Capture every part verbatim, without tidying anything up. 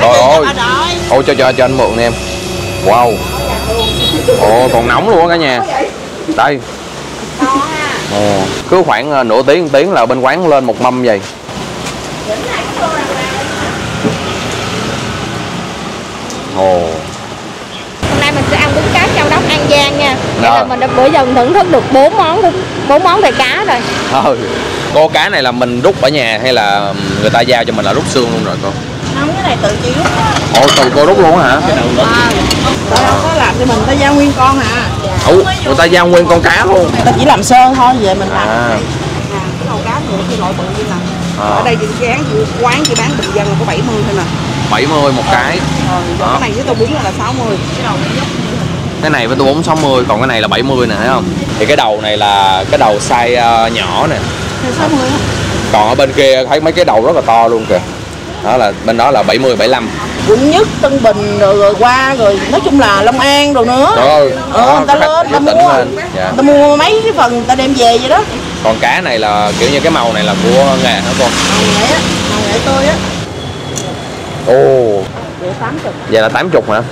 Trời ơi. Ôi cho cho cho anh mượn em. Wow. Ồ còn nóng luôn á cả nhà. Đây. Ồ, cứ khoảng nửa tiếng một tiếng là bên quán lên một mâm vậy. Ồ. Hôm nay mình sẽ ăn bún cá Châu Đốc An Giang nha. Đó. Là mình đã bữa giờ mình thưởng thức được bốn món bốn món về cá rồi. Thôi. Cô cá này là mình rút ở nhà hay là người ta giao cho mình là rút xương luôn rồi cô? Không, cái này tự chị rút á. Ồ, tự cô rút luôn hả? Ừ. Tự đâu có làm cho mình, ta giao nguyên con hả? Ủa, người ta giao nguyên con cá luôn. Ta chỉ làm sơ thôi, về mình làm. À. Cái đầu cá thường thì loại bự như này. À. Ở đây chị gán quán chị bán bình dân là có bảy mươi thôi mà. bảy mươi một cái. Ờ, còn cái này với tô bún là sáu mươi. Cái đầu này cái này với tô bún sáu mươi, còn cái này là bảy mươi nè, thấy không? Thì cái đầu này là cái đầu size uh, nhỏ nè. sáu mươi. Còn ở bên kia thấy mấy cái đầu rất là to luôn kìa. Đó là bên đó là bảy mươi, bảy mươi lăm. Quận Nhất, Tân Bình rồi, rồi qua rồi nói chung là Long An rồi nữa. Trời ơi. Ờ, người ta lên, ta mua. Dạ. Ta mua mấy cái phần ta đem về vậy đó. Còn cá này là kiểu như cái màu này là của nghề hả con? Màu nghệ á, màu nghệ tươi á. Ồ. Vậy tám mươi. Vậy là tám mươi hả?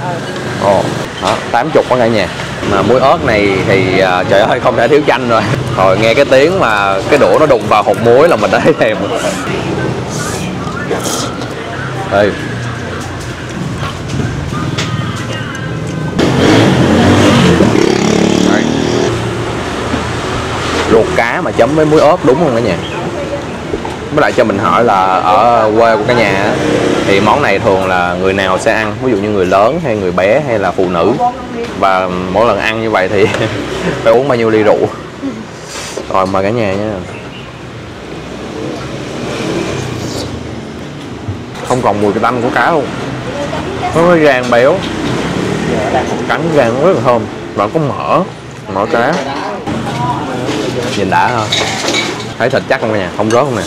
Ờ. Ồ. Đó, tám mươi có cả nhà. Mà muối ớt này thì uh, trời ơi không thể thiếu chanh rồi. Rồi nghe cái tiếng mà cái đũa nó đụng vào hột muối là mình đã thấy thèm. Ê. Đây. Luộc cá mà chấm với muối ớt đúng không cả nhà? Với lại cho mình hỏi là ở quê của cả nhà thì món này thường là người nào sẽ ăn? Ví dụ như người lớn hay người bé hay là phụ nữ? Và mỗi lần ăn như vậy thì phải uống bao nhiêu ly rượu? Rồi mời cả nhà nha. Không còn mùi cái tanh của cá luôn. Nó có rang béo. Cánh rang rất là thơm. Và có mỡ. Mỡ cá. Nhìn đã ha. Thấy thịt chắc không cả nhà? Không rớt không nè.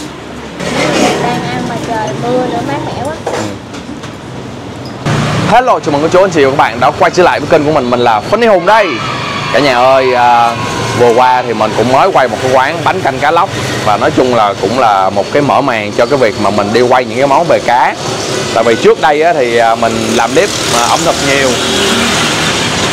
Đang ăn mà trời mưa nữa mát mẻ quá. Hello, chào mừng cô chú anh chị và các bạn đã quay trở lại với kênh của mình. Mình là Funny Hùng đây. Cả nhà ơi, à, vừa qua thì mình cũng mới quay một cái quán bánh canh cá lóc. Và nói chung là cũng là một cái mở màn cho cái việc mà mình đi quay những cái món về cá. Tại vì trước đây á, thì mình làm clip ẩm thực nhiều.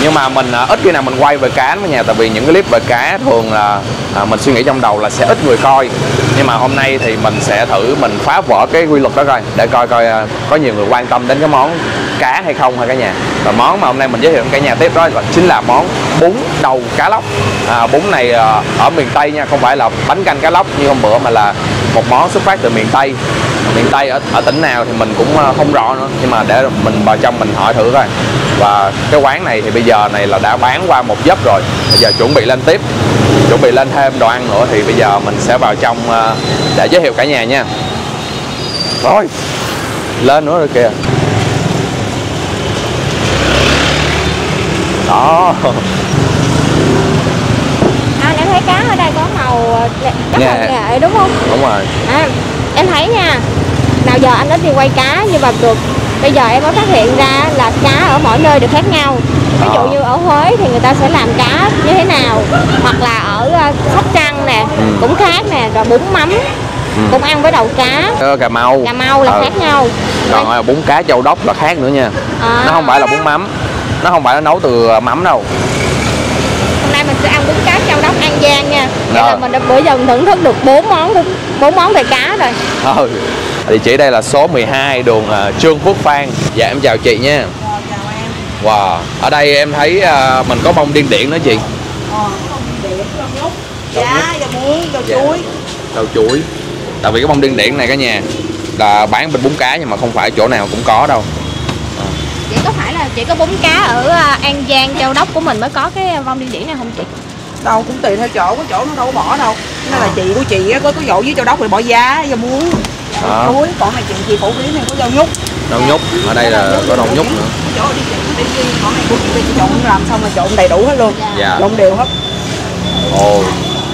Nhưng mà mình ít khi nào mình quay về cá lắm nhà. Tại vì những cái clip về cá thường là à, mình suy nghĩ trong đầu là sẽ ít người coi. Nhưng mà hôm nay thì mình sẽ thử mình phá vỡ cái quy luật đó coi. Để coi coi có nhiều người quan tâm đến cái món cá hay không hả cả nhà. Và món mà hôm nay mình giới thiệu cả nhà tiếp đó là chính là món bún đầu cá lóc. à, Bún này à, ở miền Tây nha, không phải là bánh canh cá lóc như hôm bữa mà là một món xuất phát từ miền Tây. Miền Tây ở, ở tỉnh nào thì mình cũng không rõ nữa. Nhưng mà để mình vào trong mình hỏi thử coi. Và cái quán này thì bây giờ này là đã bán qua một giấc rồi. Bây giờ chuẩn bị lên tiếp, chuẩn bị lên thêm đồ ăn nữa. Thì bây giờ mình sẽ vào trong để giới thiệu cả nhà nha. Rồi, lên nữa rồi kìa. Đó. À, em thấy cá ở đây có màu các màu nghệ đúng không? Đúng rồi. À, em thấy nha. Nào giờ anh ít đi quay cá nhưng mà được. Bây giờ em mới phát hiện ra là cá ở mỗi nơi đều khác nhau. Ví dụ như ở Huế thì người ta sẽ làm cá như thế nào. Hoặc là ở Sóc Trăng nè, ừ. cũng khác nè, rồi bún mắm. Ừ. Cũng ăn với đầu cá. Ở Cà Mau. Cà Mau là ừ. khác nhau. Còn nên... bún cá Châu Đốc là khác nữa nha. À. Nó không phải là bún mắm. Nó không phải nó nấu từ mắm đâu. Hôm nay mình sẽ ăn bún cá Châu Đốc An Giang nha. Vậy là mình đã bữa giờ mình thưởng thức được bốn món bốn món về cá rồi. Ừ. Địa chỉ đây là số mười hai đường uh, Trương Phức Phan. Dạ em chào chị nha. Rồi, chào em. Wow, ở đây em thấy uh, mình có bông điên điển nữa chị. Ờ, bông điên điển, bông lúc. Dạ, dạ muối, rau chuối. Rau chuối. Tại vì cái bông điên điển này cả nhà là bán bên bún cá nhưng mà không phải chỗ nào cũng có đâu. À. Vậy có phải là chỉ có bún cá ở An Giang, Châu Đốc của mình mới có cái bông điên điển này không chị? Đâu cũng tùy theo chỗ, có chỗ nó đâu có bỏ đâu. Nên là chị của chị có có chỗ dưới Châu Đốc thì bỏ giá, giờ muối. Đó. Còn này chuyện gì phổ biến này có rau nhút. Rau nhút, ở đây là có rau nhút nữa. Chỗ đi chị đi còn này của chị trộn làm xong rồi trộn đầy đủ hết luôn. Dạ. Trộn đều hết. Ồ,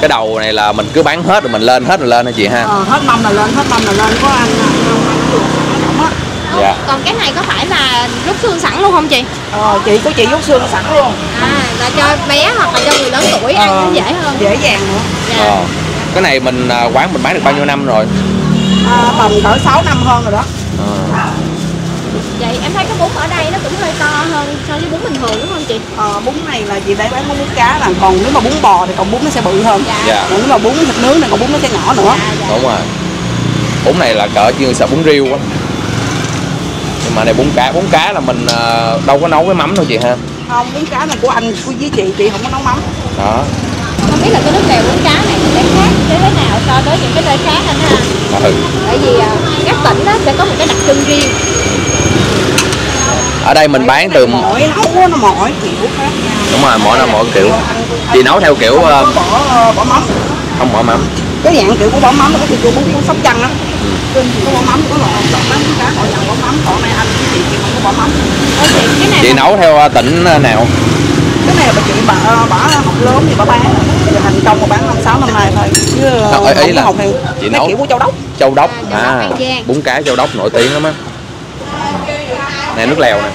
cái đầu này là mình cứ bán hết rồi mình lên hết rồi lên hả chị ha? Ờ, hết mâm là lên, hết mâm là lên, có ăn không? Dạ. Còn cái này có phải là rút xương sẵn luôn không chị? Ờ, chị của chị rút xương sẵn luôn. À, là cho bé hoặc là cho người lớn tuổi ăn nó dễ hơn. Dễ dàng nữa. Dạ. Ờ. Cái này mình quán mình bán được bao nhiêu năm rồi? À, tầm cỡ sáu năm hơn rồi đó. À. Vậy hơn so với bún bình thường đúng không chị? Ờ, bún này là chị bán bán bún cá là, còn nếu mà bún bò thì còn bún nó sẽ bự hơn. Dạ. Dạ. Còn nếu mà bún thịt nướng thì còn bún nó sẽ nhỏ nữa. Dạ, dạ. Đúng rồi. Bún này là cỡ như sợ bún riêu quá. Nhưng mà này bún cá, bún cá là mình đâu có nấu với mắm đâu chị ha? Không, bún cá này của anh của với chị, chị không có nấu mắm. Đó. Không biết là cái nước lèo bún cá này thì nó khác thế nào so với những cái nơi khác anh ha? Ừ. Bởi vì các tỉnh đó sẽ có một cái đặc trưng riêng. Ở đây mình bán từ mỗi nấu nó mỗi kiểu khác nhau. Đúng rồi, mỗi nấu mỗi kiểu. Chị nấu theo kiểu không bỏ, bỏ mắm. Không bỏ mắm. Cái dạng kiểu của bỏ mắm là cái kiểu bún Sóc Trăng á. Trên thì có bỏ mắm, có loại không mắm, cá bỏ dầu bỏ mắm, còn này anh với chị thì không có bỏ mắm. Cái này chị nấu theo tỉnh nào? Cái này là bà chị bà bỏ học lớn thì bà bán, giờ thành công mà bán năm sáu năm nay thôi. Chứ không ý là học theo chị nấu kiểu của Châu Đốc. Châu Đốc à, bún cá Châu Đốc nổi tiếng lắm á. Này nước lèo nè.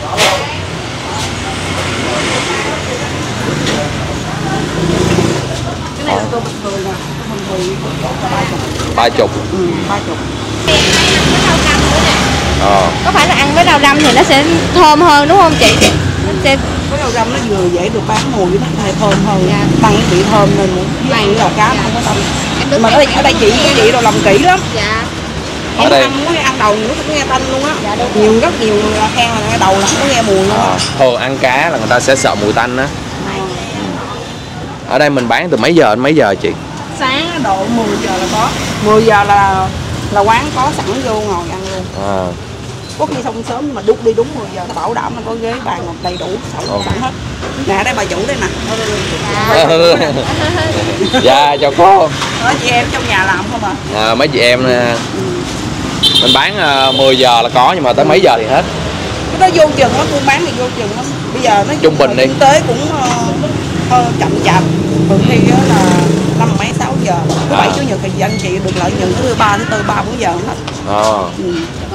Cái này là tô bình thường nè, bình thường ba chục. Ừ, ba chục. Ờ. Có phải là ăn với rau răm thì nó sẽ thơm hơn đúng không chị? Nó sẽ với rau răm nó vừa dễ được bán mùi với nó thơm hơn, tăng cái vị thơm lên nữa. Này là cá không có tâm. Mà ở đây, ở đây chị cái chị đồ làm kỹ lắm. Dạ. Ở đây ăn, ăn đầu nữa cũng nghe tên luôn á. Dạ, nhiều rất nhiều người là khen là đầu là cũng nghe mùi luôn. À, thường ăn cá là người ta sẽ sợ mùi tanh á. Ừ. Ở đây mình bán từ mấy giờ đến mấy giờ chị? Sáng độ mười giờ là có. mười giờ là là quán có sẵn vô ngồi ăn luôn. À. Có khi xong sớm nhưng mà đút đi đúng mười giờ bảo đảm là có ghế bàn ngồi đầy đủ sẵn, ừ. sẵn hết. Nè đây bà chủ đây nè. Dạ, dạ chào cô. Đó, chị em trong nhà làm không à? À mấy chị em nè. Ừ. Mình bán mười giờ là có nhưng mà tới mấy giờ thì hết. Nó vô chừng lắm, buôn bán thì vô chừng lắm. Bây giờ nó trung bình đi. Kinh tế cũng uh, chậm chạp. Thường thì là năm mấy sáu giờ, thứ bảy chủ nhật thì anh chị được lợi nhuận thứ ba thứ tư ba bốn giờ hết. Ờ. À. Ừ.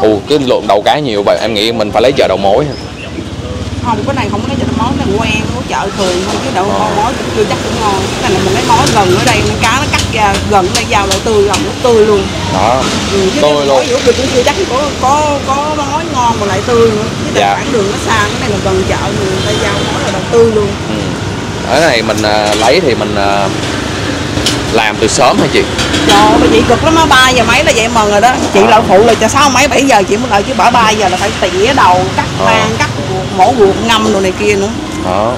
Ồ, cái lượng đầu cá nhiều vậy, em nghĩ mình phải lấy chợ đầu mối. Không, cái này không có lấy chợ đầu mối, cái này quen của chợ thường thôi chứ đầu mối cũng chưa chắc cũng ngon. Cái này là mình lấy mối gần ở đây, cá nó cắt ra gần đây vào là tươi, gần nó tươi luôn. Đó. Ừ, tươi luôn. Ví dụ cũng chưa chắc có có có mối ngon mà lại tươi nữa. Chứ dạ. Khoảng đường nó xa, cái này là gần chợ thì người ta giao mối là tươi luôn. Ừ. Ở này mình uh, lấy thì mình uh, làm từ sớm hả chị? Trời bà chị cực lắm á, ba giờ mấy là vậy mừng rồi đó. Chị à. Lợi phụ là cho sáu mấy bảy giờ chị mới lợi chứ bỏ ba giờ là phải tỉa đầu, cắt mang, à. Cắt mổ ruột ngâm rồi này kia nữa. Đó,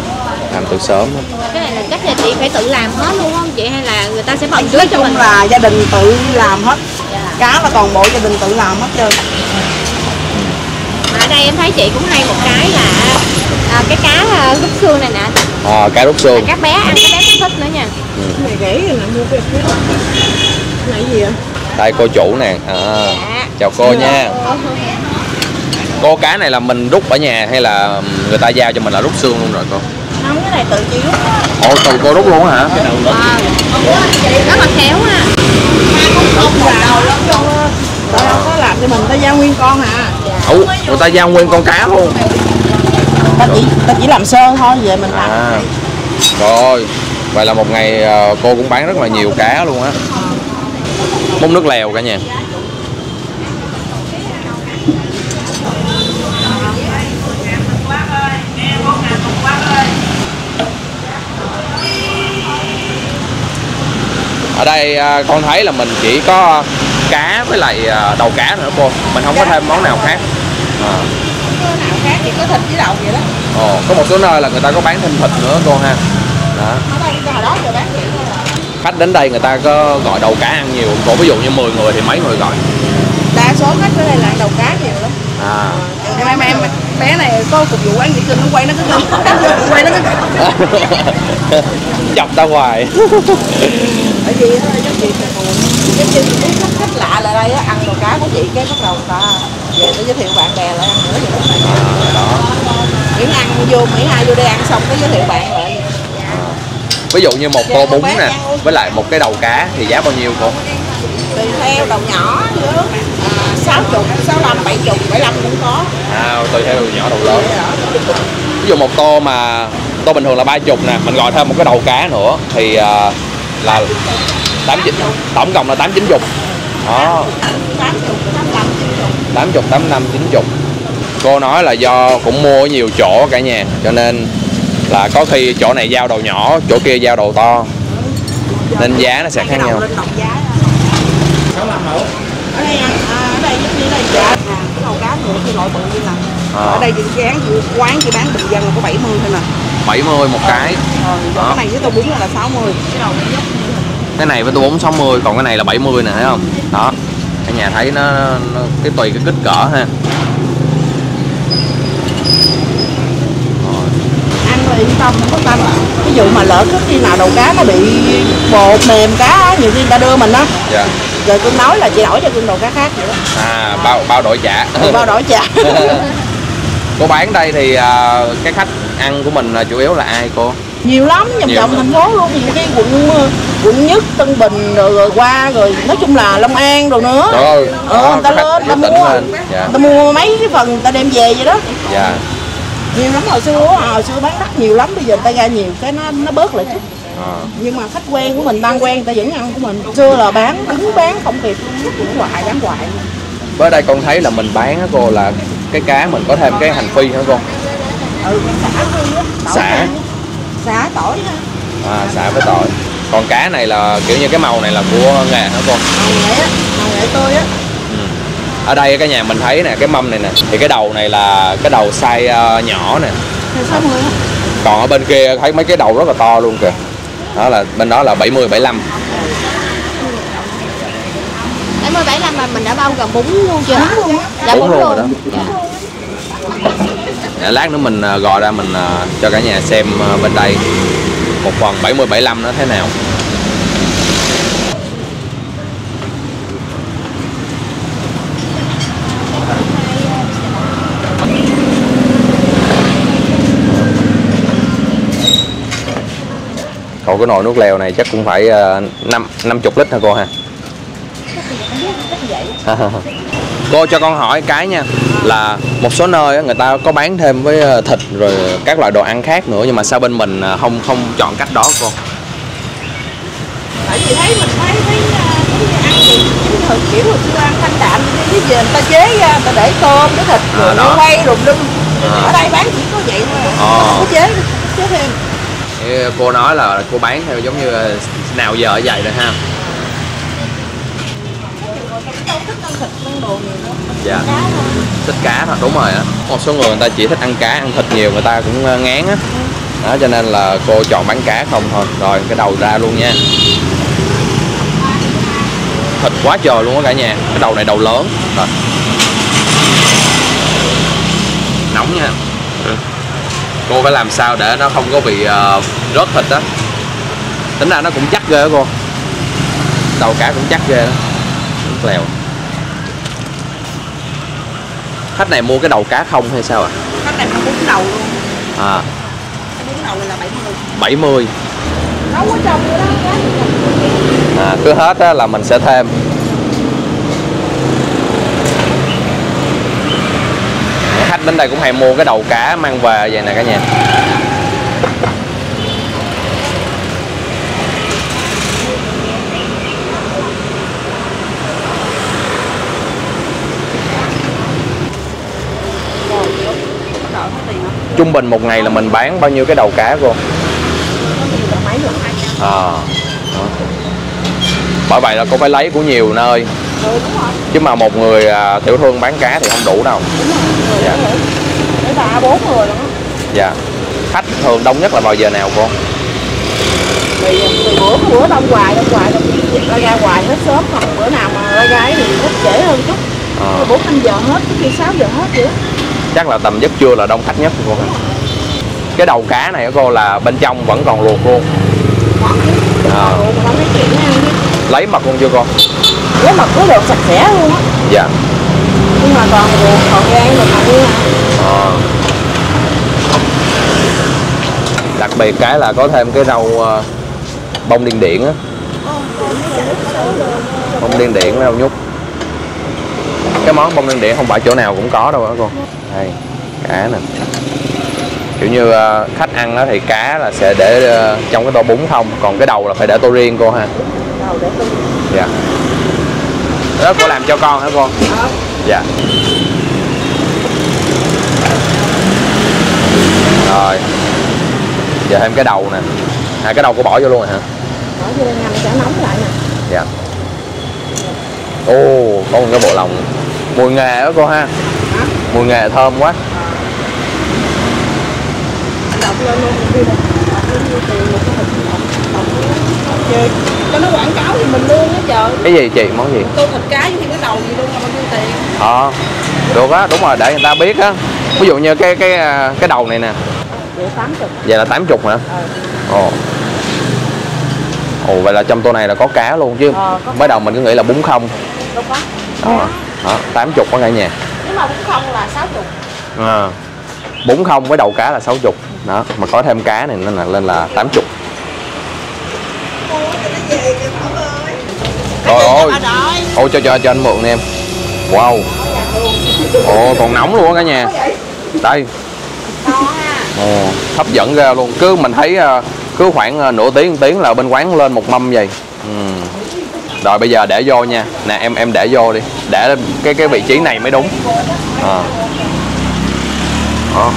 làm từ sớm đó. Cái này là cách là chị phải tự làm hết luôn không chị hay là người ta sẽ bận trước cho mình? Là gia đình tự làm hết. Dạ. Cá là toàn bộ gia đình tự làm hết trơn. Mà ở đây em thấy chị cũng hay một cái là à, cái cá rút xương này nè. Ờ, à, cá rút xương. À, các bé ăn các bé cũng thích nữa nha. Ừ. Này gãy là mua cái là gì vậy? Đây cô chủ nè. À, dạ. Chào cô ừ. nha. Ừ. Cô cá này là mình rút ở nhà hay là người ta giao cho mình là rút xương luôn rồi cô? Không, cái này tự chị rút á. Ồ, tự cô rút luôn hả? Cái đầu đó. Rất là khéo ha. Không là đâu có làm cho mình ta giao nguyên con hả? Ủa, người ta giao nguyên con cá luôn. Ta chỉ, ta chỉ làm sơ thôi, về mình làm. À. Trời ơi. Vậy là một ngày cô cũng bán rất là nhiều cá luôn á. Bún nước lèo cả nhà. Ở đây con thấy là mình chỉ có cá với lại đầu cá nữa cô. Mình không có thêm món nào khác. À. Món nào khác thì có thịt với đầu vậy đó. Ồ, có một số nơi là người ta có bán thêm thịt nữa cô ha. Đó. Khách đến đây người ta có gọi đầu cá ăn nhiều không? Ví dụ như mười người thì mấy người gọi? Đa số khách tới đây là ăn đầu cá nhiều lắm. À. Em em em bé này có phục vụ quán vệ sinh nó quay nó cứ ngâm, quay nó cứ chọc ra ngoài. Bởi vì giống chị giống chị khách khách lạ lại đây ăn đầu cá của chị cái bắt đầu ta về tới giới thiệu bạn bè lại ăn nữa vậy đó. Đó. Miễn ăn vô Mỹ hai vô đây ăn xong cái giới thiệu bạn lại. Ví dụ như một tô bún nè, với lại một cái đầu cá thì giá bao nhiêu cô? Tùy theo đầu nhỏ nữa, sáu mươi, sáu mươi lăm, bảy mươi, bảy mươi lăm cũng có. À, tùy theo đầu nhỏ đầu lớn. Ví dụ một tô mà tô bình thường là ba mươi nè, mình gọi thêm một cái đầu cá nữa thì uh, là tám mươi, tổng cộng là tám mươi chín mươi. Đó. tám mươi, tám mươi lăm, chín mươi. tám mươi, tám mươi lăm, chín mươi. cô nói là do cũng mua ở nhiều chỗ cả nhà, cho nên là có khi chỗ này giao đồ nhỏ, chỗ kia giao đồ to, nên giá nó sẽ khác nhau. Ở đây giá quán chỉ bán bình dân có bảy mươi thôi nè. bảy mươi một cái. Cái này với tô bún là sáu mươi. Cái này với tô bún sáu mươi, còn cái này là bảy mươi nè, thấy không? Đó. Cả nhà thấy nó, nó cái tùy cái kích cỡ ha. Yên tâm không có tâm. Ví dụ mà lỡ cứ khi nào đầu cá nó bị bột mềm cá, nhiều khi người ta đưa mình á. Dạ. Rồi tôi nói là chị đổi cho cưng đầu cá khác vậy đó. À, bao bao đổi trả. Ừ, bao đổi trả. Cô bán đây thì uh, cái khách ăn của mình là chủ yếu là ai cô? Nhiều lắm, vòng vòng thành phố luôn, những cái quận quận Nhất, Tân Bình rồi, rồi qua rồi nói chung là Long An rồi nữa. Rồi. Ờ, người ta lên, ta mua, dạ. ta mua mấy cái phần ta đem về vậy đó. Dạ. Nhiều lắm, hồi xưa hồi xưa bán đắt nhiều lắm, bây giờ người ta ra nhiều cái nó nó bớt lại chút. À. Nhưng mà khách quen của mình, đang quen người ta vẫn ăn của mình. Xưa là bán đứng bán không kịp, cũng hoài bán hoài. Với đây con thấy là mình bán á cô, là cái cá mình có thêm cái hành phi hả cô? Ừ, sả phi á, sả. Sả tỏi ha. À, sả với tỏi. Còn cá này là kiểu như cái màu này là của nghề hả cô? Màu nghệ á, màu nghệ tươi á. Ở đây cái nhà mình thấy nè, cái mâm này nè, thì cái đầu này là cái đầu size uh, nhỏ nè, còn ở bên kia thấy mấy cái đầu rất là to luôn kìa, đó là bên đó là bảy mươi bảy mươi lăm. Bảy mươi bảy mươi lăm mà mình đã bao gồm bún luôn chưa? Đã bún luôn rồi đó. Dạ. Lát nữa mình gọi ra mình uh, cho cả nhà xem uh, bên đây một phần bảy mươi bảy mươi lăm nó thế nào. Còn cái nồi nước lèo này chắc cũng phải năm mươi lít hả cô ha? Cô cho con hỏi cái nha, là một số nơi người ta có bán thêm với thịt rồi các loại đồ ăn khác nữa, nhưng mà sao bên mình không không chọn cách đó cô? Tại vì thấy mình thấy thấy ăn gì chính thực kiểu hồi xưa ăn thanh đạm, cái gì người ta chế ra, người ta để tôm với thịt rồi nó quay rùm lum. Ở đây bán chỉ có vậy thôi, không có chế chế thêm. Cô nói là cô bán theo giống như nào giờ vậy rồi ha. Dạ. Thích cá thôi, đúng rồi á. Một số người người ta chỉ thích ăn cá, ăn thịt nhiều người ta cũng ngán á. Đó cho nên là cô chọn bán cá không thôi. Rồi cái đầu ra luôn nha. Thịt quá trời luôn á cả nhà. Cái đầu này đầu lớn. Rồi. Nóng nha. Cô phải làm sao để nó không có bị uh, rớt thịt đó. Tính ra nó cũng chắc ghê đó cô. Đầu cá cũng chắc ghê đó. Nước lèo. Khách này mua cái đầu cá không hay sao ạ? À? Khách này mua bún đầu luôn. À. Bún đầu này là bảy mươi. bảy mươi. Nấu ở trong nữa đó. À, cứ hết á là mình sẽ thêm. Khách đến đây cũng hay mua cái đầu cá mang về vậy nè cả nhà. Trung bình một ngày là mình bán bao nhiêu cái đầu cá cô? À, bởi vậy là cô phải lấy của nhiều nơi. Chứ mà một người à, tiểu thương bán cá thì không đủ đâu. Dạ. Ba bốn người luôn. Dạ. Khách thường đông nhất là vào giờ nào cô? Thì bữa bữa đông hoài đông hoài ra ra hoài hết sớm, hoặc bữa nào mà ra gái thì ít trễ hơn chút. À. bốn năm giờ hết, khi sáu giờ hết vậy. Chắc là tầm giấc trưa là đông khách nhất cô. Cái đầu cá này cô là bên trong vẫn còn luộc luôn. À. Lấy mật luôn chưa cô? Lấy mật cứ được sạch sẽ luôn á. Dạ. Nhưng mà còn ruột, còn gan rồi mà đi hả? À. Đặc biệt cái là có thêm cái rau bông điên điển á. Bông điên điển với rau nhút. Cái món bông điên điển không phải chỗ nào cũng có đâu á cô. Đây, cá nè. Kiểu như khách ăn đó thì cá là sẽ để trong cái tô bún không, còn cái đầu là phải để tô riêng cô ha. Đầu để tô riêng. Dạ. Đó cô làm cho con hả con? Dạ. giờ thêm cái đầu nè. À, cái đầu cô bỏ vô luôn rồi hả? Bỏ vô ngâm cho nóng lại nè. Dạ. Ô, có một cái bộ lòng. Mùi nghề đó cô ha. Mùi nghề thơm quá. Đọc lên luôn đi nè. Cho nó quảng cáo thì mình luôn á trời. Cái gì chị, món gì? Tô thịt cá với cái đầu gì luôn mà bao nhiêu tiền. Ờ. Được á, đúng rồi, để người ta biết á. Ví dụ như cái cái cái đầu này nè. Vậy tám mươi. Vậy là tám mươi hả? Ồ. Ừ. Ồ, vậy là trong tô này là có cá luôn chứ. Ờ, mới đầu mình cứ nghĩ là bún không. Đúng á. Ờ. Đó, tám mươi có cả nhà. Nếu mà bún không là sáu mươi. Ờ. À. Bún không với đầu cá là sáu mươi. Đó, mà có thêm cá này nên là lên là tám mươi. Trời ơi. Ôi cho cho cho anh mượn nè em. Wow. Ồ, còn nóng luôn á cả nhà. Đây. Ồ, hấp dẫn ra luôn. Cứ mình thấy cứ khoảng nửa tiếng một tiếng là bên quán lên một mâm vậy. Ừ. Rồi bây giờ để vô nha. Nè em em để vô đi. Để cái cái vị trí này mới đúng. À. À.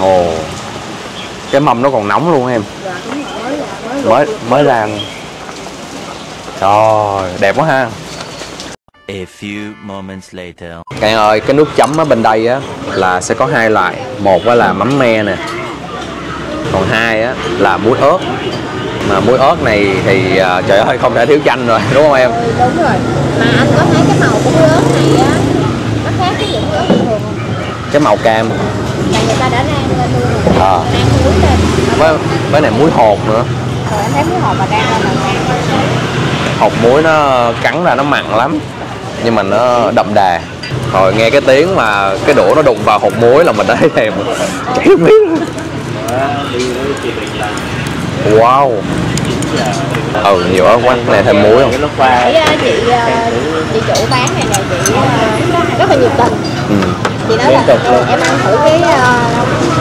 Ồ. Cái mâm nó còn nóng luôn em. Mới mới làm. Trời, đẹp quá ha. A few moments later. Các em ơi, cái nước chấm ở bên đây á là sẽ có hai loại, một á là mắm me nè, còn hai á là muối ớt. Mà muối ớt này thì trời ơi không thể thiếu chanh rồi, đúng không em? Ừ, đúng rồi. Mà anh có thấy cái màu của muối ớt này á nó khác cái muối ớt bình thường không? Cái màu cam. Là người ta đã rang lên luôn rồi. Ờ. Rang muối lên. Với với này muối hột nữa. Rồi anh thấy muối hột mà rang lên là hột muối nó cắn ra nó mặn lắm. Nhưng mà nó đậm đà. Rồi nghe cái tiếng mà cái đũa nó đụng vào hột muối là mình đã thấy thèm. Chảy miếng. Wow. Ừ, nhiều ớt quá. Này thêm muối không? Chị, chị chủ bán này nè, chị rất là nhiệt tình. Ừ. Chị nói là em ăn thử cái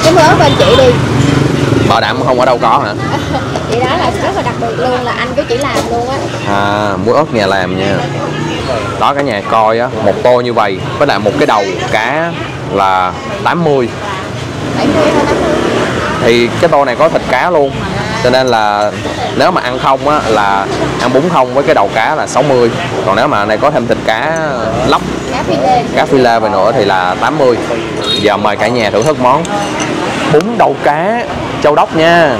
cái mớ bên chị đi. Bảo đảm không ở đâu có hả? Chị đó là rất là đặc biệt luôn, là anh cứ chỉ làm luôn á. À, muối ớt nhà làm nha. Đó cả nhà coi á, một tô như vậy với lại một cái đầu cá là tám mươi. bảy mươi thôi, tám mươi. Thì cái tô này có thịt cá luôn. Cho nên là nếu mà ăn không á là ăn bún không với cái đầu cá là sáu mươi. Còn nếu mà này có thêm thịt cá lóc, cá phi lê, cá phi lê về nữa thì là tám mươi. Giờ mời cả nhà thưởng thức món bún đầu cá Châu Đốc nha.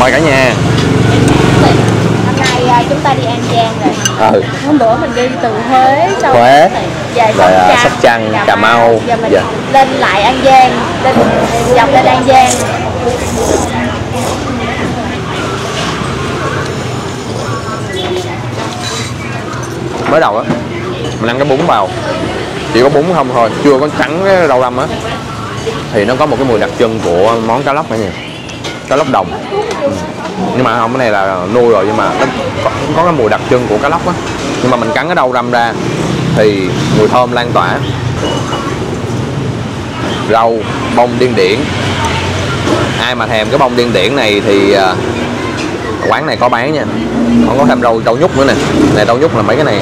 Mời cả nhà. Chúng ta đi An Giang rồi. Ừ. Hôm bữa mình đi từ Huế, sau Huế về Sóc Trăng, Sóc Trăng, Cà Mau, giờ mình dạ. lên lại An Giang, lên dọc lên An Giang. Mới đầu á, mình ăn cái bún vào, chỉ có bún không thôi, chưa có trắng cái rau răm á, thì nó có một cái mùi đặc trưng của món cá lóc này nha, cá lóc đồng. Ừ. Nhưng mà không, cái này là nuôi rồi nhưng mà nó có, có cái mùi đặc trưng của cá lóc á, nhưng mà mình cắn cái đầu răm ra thì mùi thơm lan tỏa, rau bông điên điển. Ai mà thèm cái bông điên điển này thì uh, quán này có bán nha. Còn có thêm rau rau nhút nữa nè. Này rau nhút là mấy cái này.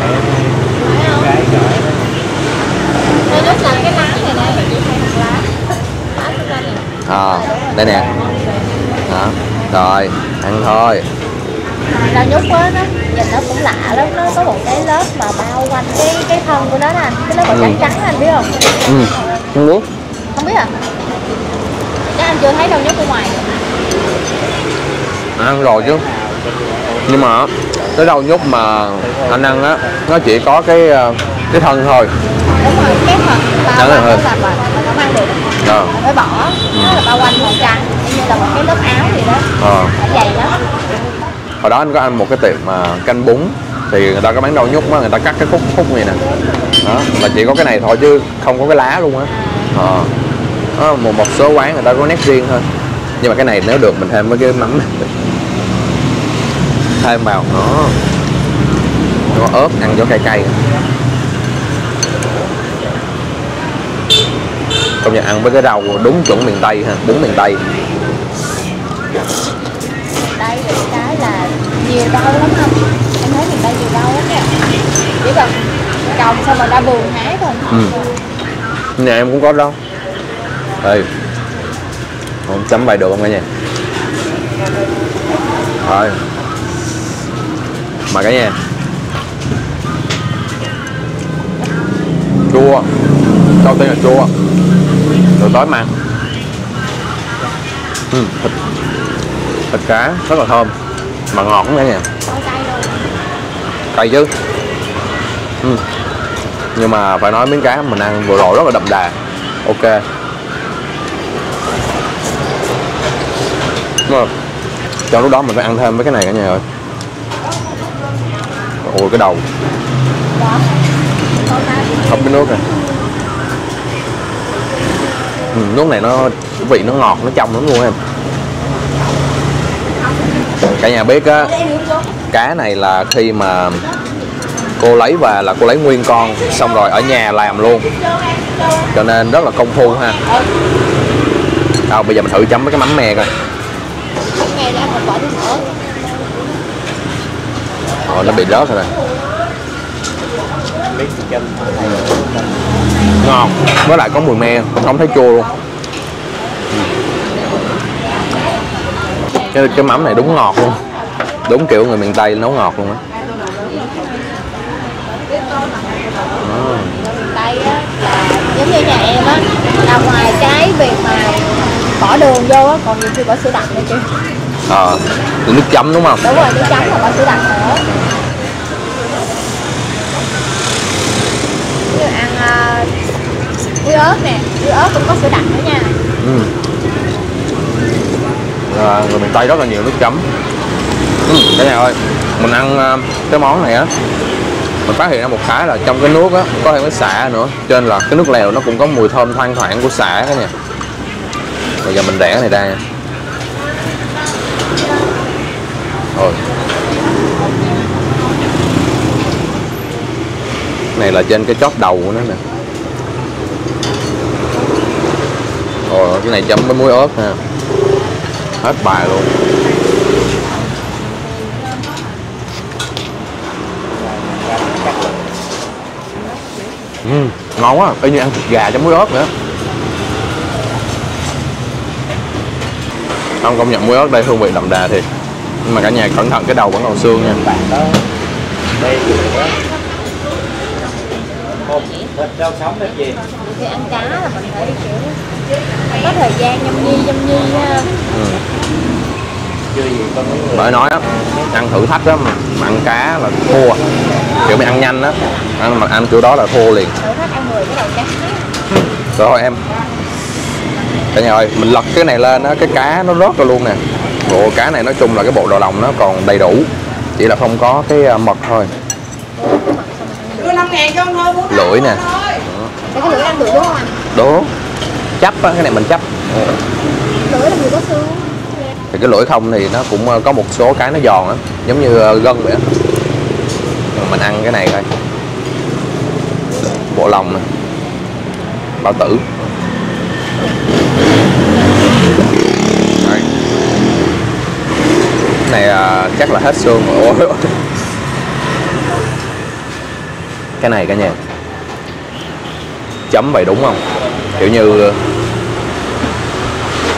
À, đây nè. Đó. Rồi, ăn thôi. Rau nhút á, nó nhìn nó cũng lạ lắm. Nó có một cái lớp mà bao quanh cái cái thân của nó nè. Cái lớp màu trắng trắng anh biết không? Ừ, không biết. Không biết à? Chắc anh chưa thấy rau nhút ở ngoài. À, ăn rồi chứ. Nhưng mà cái rau nhút mà anh ăn á, nó chỉ có cái cái thân thôi. Đúng rồi, cái thân bao quanh nó là mà nó ăn được. Ờ. Mới bỏ, nó là bao quanh màu trắng. Như là một cái lớp áo gì đó. Ờ. Dày đó. Hồi đó anh có ăn một cái tiệm mà canh bún thì người ta có bán rau nhút á, người ta cắt cái khúc khúc này nè. Đó, mà chỉ có cái này thôi chứ không có cái lá luôn á. Ờ. Đó, một một số quán người ta có nét riêng thôi. Nhưng mà cái này nếu được mình thêm với cái mắm này. Thêm vào nó có ớt ăn cho cay cay. Công nhận ăn với cái rau đúng chuẩn miền Tây ha, bún miền Tây. Đây cái là nhiều rau lắm không? Em thấy miền Tây nhiều rau lắm nè. Chỉ cần trồng xong rồi ra vườn hái thôi. Ừ. Nhà em cũng có rau. Ê, không chấm vài được không cả nhà? Thôi mà cả nhà, chua, đầu tiên là chua rồi tối mặn. Ừ, thịt, thịt cá rất là thơm mà ngọt lắm cả nhà, cay chứ. Ừ, nhưng mà phải nói miếng cá mình ăn vừa rồi rất là đậm đà, ok. Đúng rồi. Trong lúc đó mình phải ăn thêm với cái này cả nhà ơi. Ôi cái đầu không cái nước này. Ừ, nước này nó vị nó ngọt, nó trong lắm luôn em. Cả nhà biết á, cá này là khi mà cô lấy và là cô lấy nguyên con xong rồi ở nhà làm luôn, cho nên rất là công phu ha. Đâu bây giờ mình thử chấm với cái mắm me coi. Ồ, nó bị rớt rồi nè. Ngon, với lại có mùi me, không thấy chua luôn. Cái, cái mắm này đúng ngọt luôn, đúng kiểu người miền Tây nấu ngọt luôn á. Giống như nhà em á, là ngoài cái việc mà bỏ đường vô á, còn nhiều khi bỏ sữa đặc nữa chứ. Ờ, à, nước chấm đúng không? Đúng rồi, nước chấm và bỏ sữa đặc nữa. Như ăn uh, dưa ớt nè, dưa ớt cũng có sữa đặc nữa nha. Ừ. À, người miền Tây rất là nhiều nước chấm. Ừ, cả nhà ơi, mình ăn uh, cái món này á, mình phát hiện ra một cái là trong cái nước á có thêm cái sả nữa, cho nên là cái nước lèo nó cũng có mùi thơm thoang thoảng của sả đó nha. Bây giờ mình rẽ cái này ra nha. Rồi. Này là trên cái chóp đầu của nó nè. Rồi cái này chấm với muối ớt ha. Hết bài luôn. Uhm, ngon quá, y như ăn thịt gà chấm muối ớt nữa. Không, công nhận muối ớt đây hương vị đậm đà thiệt. Nhưng mà cả nhà cẩn thận cái đầu vẫn còn xương nha. Bạn đó đây quá. Thịt rau sống là gì? Khi ăn cá là mình phải kiểu có thời gian nhâm nhi nhâm nhi ha. Ừ. Chưa gì con mới nói á, ăn thử thách á, mà ăn cá là thua. Kiểu mình ăn nhanh á, ăn mà ăn kiểu đó là thua liền. Thử thách ăn mười cái đầu cá. Rồi em. Cả nhà ơi, mình lật cái này lên á, cái cá nó rớt ra luôn nè. Bộ cá này nói chung là cái bộ đồ lòng nó còn đầy đủ, chỉ là không có cái mật thôi. Lưỡi nè. Cái lưỡi ăn được đúng không anh? Đúng. Chắp á, cái này mình chắp. Lưỡi là người có xương. Thì cái lưỡi không thì nó cũng có một số cái nó giòn á, giống như gân vậy á. Mình ăn cái này coi. Bộ lòng nè. Bao tử. Này à, chắc là hết xương rồi. Cái này cả nhà chấm vậy đúng không? Kiểu như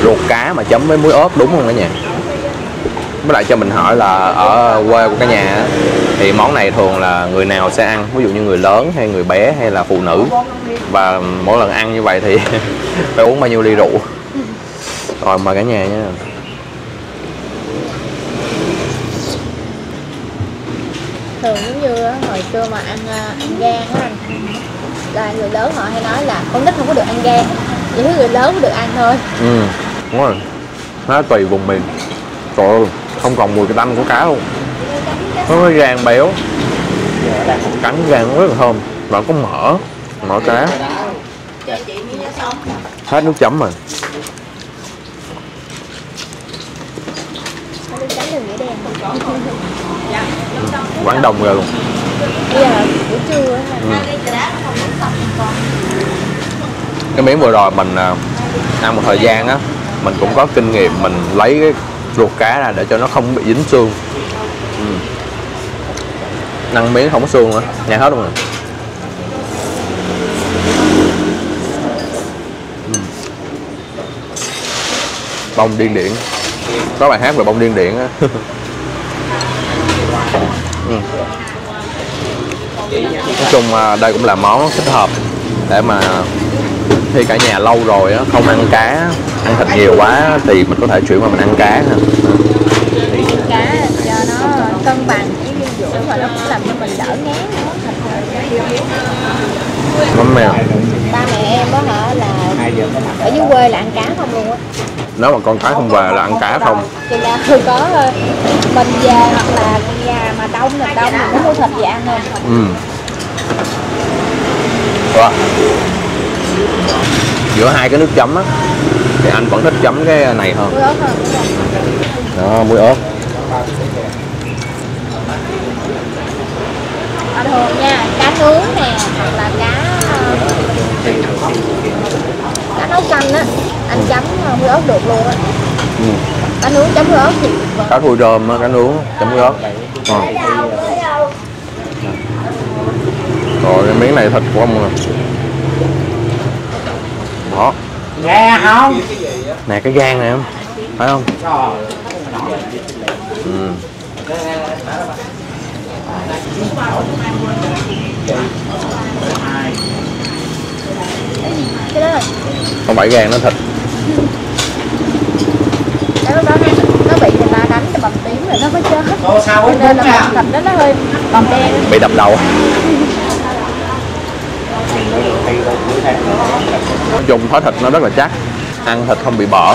luộc cá mà chấm với muối ớt đúng không cả nhà? Với lại cho mình hỏi là ở quê của cả nhà thì món này thường là người nào sẽ ăn? Ví dụ như người lớn hay người bé hay là phụ nữ? Và mỗi lần ăn như vậy thì phải uống bao nhiêu ly rượu? Rồi mời cả nhà nha. Thường giống như hồi xưa mà ăn ăn gan á anh, là người lớn họ hay nói là con nít không có được ăn gan, chỉ có người lớn mới được ăn thôi. Ừ, đúng rồi, nó tùy vùng miền. Trời ơi, không còn mùi cái tanh của cá luôn, nó có gan béo, cắn gan nó rất là thơm, và có mỡ, mỡ cá. Hết nước chấm rồi. Quảng Đông rồi luôn. Ừ. Cái miếng vừa rồi mình ăn một thời gian á, mình cũng có kinh nghiệm, mình lấy cái ruột cá ra để cho nó không bị dính xương. Ừ. Ăn miếng không có xương nữa, nhai hết luôn rồi. Bông điên điển, có bài hát về bông điên điển á. Ừ. Nói chung đây cũng là món thích hợp để mà khi cả nhà lâu rồi á, không ăn cá, ăn thịt nhiều quá thì mình có thể chuyển qua mình ăn cá ha. Cá cho nó cân bằng với dinh dưỡng và nó cũng làm cho mình đỡ ngán nữa. Mắm mèo. Ba mẹ em đó hả, là ở dưới quê là ăn cá không luôn á. Nếu mà con cái không về là ăn cá không? Thì là không có, mình về hoặc là nhà mà đông là đông mình có mua thịt về ăn thôi. Ừ. Wow. Giữa hai cái nước chấm á thì anh vẫn thích chấm cái này hơn. Muối ớt hơn. Đó, muối ớt. Anh thường nha, cá nướng nè, hoặc là cá cá nấu canh á, anh chấm muối ớt được luôn á. Ừ. Cá nướng chấm muối ớt thì cá thui rơm á, cá nướng chấm muối ớt. Ờ. Rồi cái miếng này thịt của ông rồi. Đó. Nghe không? Nè cái gan này không? Phải không? Ừ. Con bảy gan nó thịt. Đó, đó, nó bị người ta đánh cho bầm tím rồi nó mới chết. Cho nên là thịt đó nó hơi bầm đen. Bị đập đầu. Dùng thói thịt nó rất là chắc, ăn thịt không bị bở.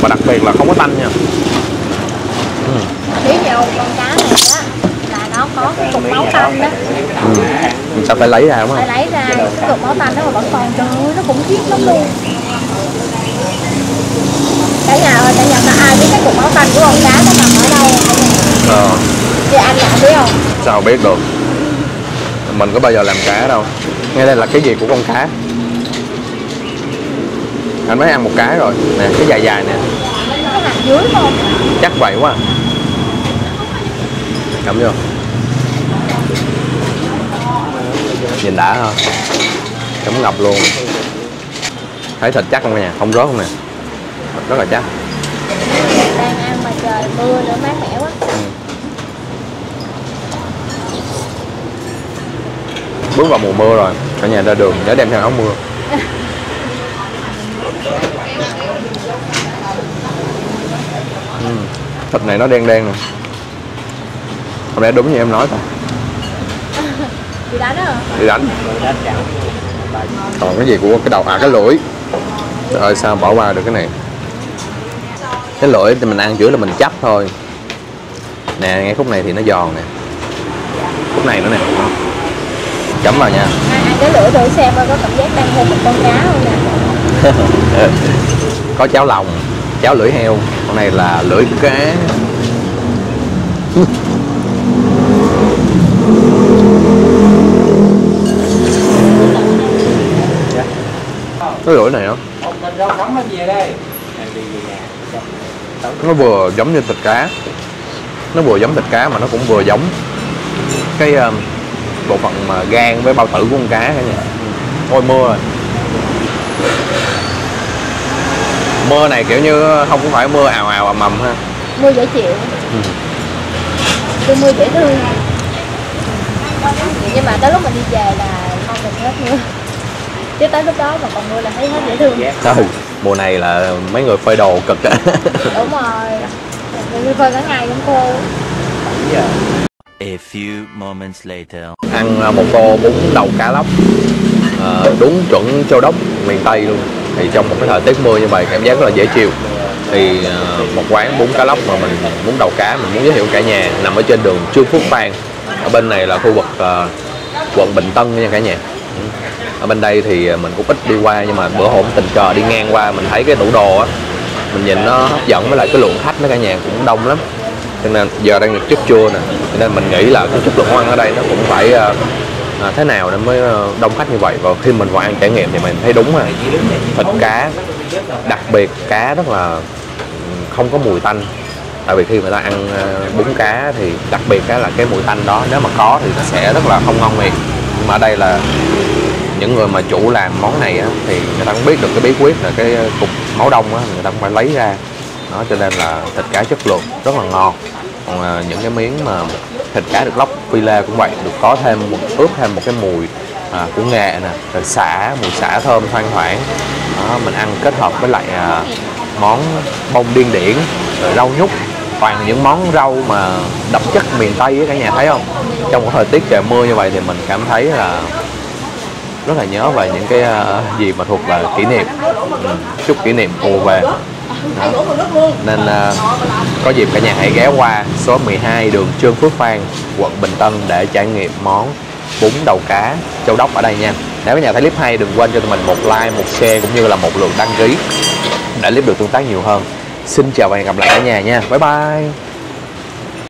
Và đặc biệt là không có tanh nha. Ừ. Ví dụ con cá này á, là nó có cái cục máu tanh đó. Ừ. Mình sẽ phải lấy ra đúng không? Phải lấy ra, cái cục máu tanh đó mà vẫn còn, trời ơi, nó cũng khiếp lắm luôn. Cả nhà ơi, cả nhà có ai biết cái cục máu tanh của con cá nó nằm ở đâu không? Ờ. Vậy anh nào biết không? Sao biết được? Mình có bao giờ làm cá đâu. Ngay đây là cái gì của con cá. Anh mới ăn một cái rồi. Nè, cái dài dài nè. Cái hạt dưới không? Chắc vậy quá. Cảm vô. Nhìn đã hả? Chấm ngập luôn. Thấy thịt chắc không nè, không rớt không nè. Thịt rất là chắc. Đang ăn mà trời mưa nữa mát mẻ quá. Bước vào mùa mưa rồi, cả nhà ra đường nhớ đem theo áo mưa. Ừ. Thịt này nó đen đen nè. Không lẽ đúng như em nói ta. Bị đánh hả? Bị đánh. Còn cái gì của cái đầu, à cái lưỡi. Trời ơi sao bỏ qua được cái này. Cái lưỡi thì mình ăn chữa là mình chắp thôi. Nè ngay khúc này thì nó giòn nè. Khúc này nữa nè. Chấm vào nha. À, ăn cái lửa thử xem có cảm giác đang hôn một con cá không nè. Có cháo lòng, cháo lưỡi heo, con này là lưỡi cá. Cái lưỡi này hả? Nó vừa giống như thịt cá, nó vừa giống thịt cá mà nó cũng vừa giống cái bộ phận mà gan với bao tử của con cá cả nhà. Ôi mưa rồi. Mưa này kiểu như không có phải mưa ào ào ầm ầm ha. Mưa dễ chịu. Ừ. Tôi mưa dễ thương. Nhưng mà tới lúc mình đi về là không được hết mưa. Chứ tới lúc đó mà còn mưa là thấy hết dễ thương. Trời, mùa này là mấy người phơi đồ cực á. Đúng rồi. Người phơi cả ngày cũng khô. A few moments later. Ăn một tô bún đầu cá lóc à, đúng chuẩn Châu Đốc miền Tây luôn. Thì trong một cái thời tiết mưa như vậy cảm giác rất là dễ chịu. Thì à, một quán bún cá lóc mà mình bún đầu cá mình muốn giới thiệu cả nhà nằm ở trên đường Trương Phức Phan. Ở bên này là khu vực à, quận Bình Tân nha cả nhà. Ở bên đây thì mình cũng ít đi qua nhưng mà bữa hôm tình cờ đi ngang qua mình thấy cái tủ đồ á, mình nhìn nó hấp dẫn với lại cái lượng khách nó cả nhà cũng đông lắm. Cho nên giờ đang được chút trưa nè, cho nên mình nghĩ là cái chất lượng ăn ở đây nó cũng phải à, thế nào để mới đông khách như vậy. Và khi mình vào ăn trải nghiệm thì mình thấy đúng là thịt cá, đặc biệt cá rất là không có mùi tanh. Tại vì khi người ta ăn bún cá thì đặc biệt là cái mùi tanh đó, nếu mà có thì nó sẽ rất là không ngon miệng. Nhưng mà ở đây là những người mà chủ làm món này á, thì người ta cũng biết được cái bí quyết là cái cục máu đông á, người ta cũng phải lấy ra đó, cho nên là thịt cá chất lượng rất là ngon. Còn à, những cái miếng mà thịt cá được lóc phi lê cũng vậy, được có thêm một ướp thêm một cái mùi à, của nghệ nè, rồi sả, mùi sả thơm thoang thoảng đó, mình ăn kết hợp với lại à, món bông điên điển, rồi rau nhút, toàn những món rau mà đậm chất miền Tây ấy, cả nhà thấy không? Trong một thời tiết trời mưa như vậy thì mình cảm thấy là rất là nhớ về những cái gì mà thuộc là kỷ niệm, chút kỷ niệm ùa về đó. Nên có dịp cả nhà hãy ghé qua số mười hai đường Trương Phức Phan, quận Bình Tân để trải nghiệm món bún đầu cá Châu Đốc ở đây nha. Nếu cả nhà thấy clip hay đừng quên cho tụi mình một like, một share cũng như là một lượt đăng ký để clip được tương tác nhiều hơn. Xin chào và hẹn gặp lại cả nhà nha. Bye bye.